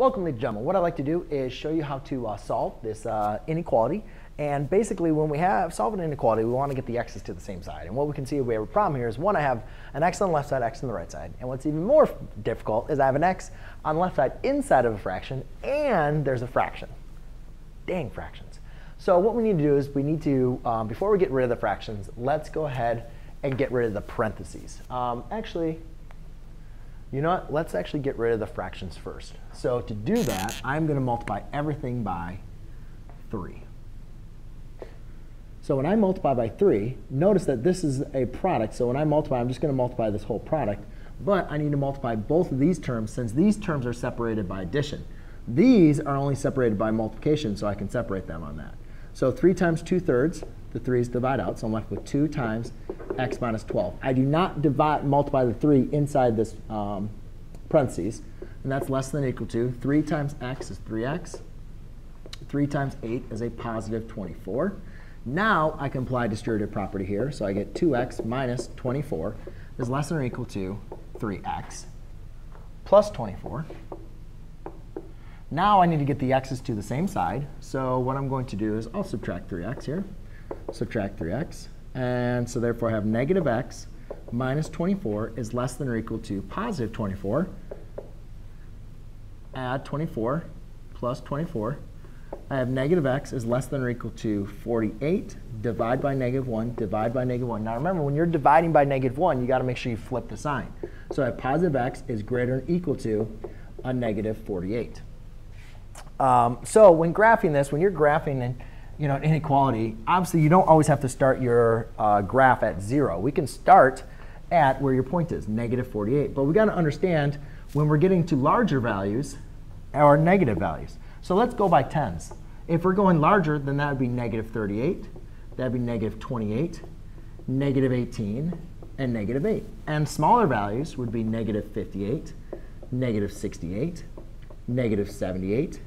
Welcome, ladies and gentlemen. What I'd like to do is show you how to solve this inequality. And basically, when we solve an inequality, we want to get the x's to the same side. And what we can see we have a problem here is, one, I have an x on the left side, x on the right side. And what's even more difficult is I have an x on the left side inside of a fraction, and there's a fraction. Dang fractions. So what we need to do is we need to, before we get rid of the fractions, let's go ahead and get rid of the parentheses. Actually, you know what? Let's actually get rid of the fractions first. So to do that, I'm going to multiply everything by 3. So when I multiply by 3, notice that this is a product. So when I multiply, I'm just going to multiply this whole product. But I need to multiply both of these terms, since these terms are separated by addition. These are only separated by multiplication, so I can separate them on that. So 3 times 2/3, the 3s divide out. So I'm left with 2 times x minus 12. I do not multiply the 3 inside this parentheses. And that's less than or equal to 3 times x is 3x. 3 times 8 is a positive 24. Now I can apply distributive property here. So I get 2x minus 24 is less than or equal to 3x plus 24. Now I need to get the x's to the same side. So what I'm going to do is I'll subtract 3x here. Subtract 3x. And so therefore, I have negative x minus 24 is less than or equal to positive 24. Add 24 plus 24. I have negative x is less than or equal to 48. Divide by negative 1. Divide by negative 1. Now remember, when you're dividing by negative 1, you got to make sure you flip the sign. So I have positive x is greater than or equal to a negative 48. So when graphing this, when you're graphing an inequality, obviously you don't always have to start your graph at 0. We can start at where your point is, negative 48. But we've got to understand when we're getting to larger values or negative values. So let's go by tens. If we're going larger, then that would be negative 38. That would be negative 28, negative 18, and negative 8. And smaller values would be negative 58, negative 68, negative 78,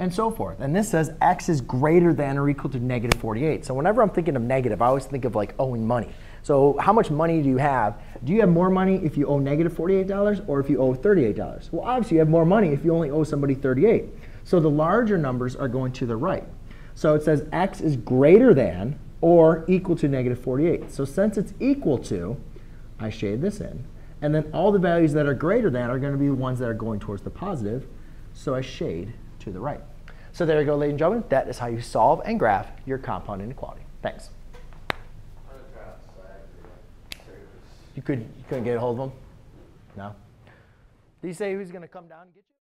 and so forth. And this says x is greater than or equal to negative 48. So whenever I'm thinking of negative, I always think of like owing money. So how much money do you have? Do you have more money if you owe negative $48 or if you owe $38? Well, obviously, you have more money if you only owe somebody $38. So the larger numbers are going to the right. So it says x is greater than or equal to negative 48. So since it's equal to, I shade this in. And then all the values that are greater than are going to be the ones that are going towards the positive. So I shade to the right. So there you go, ladies and gentlemen. That is how you solve and graph your compound inequality. Thanks. You couldn't get a hold of them? No? Did you say who's going to come down and get you?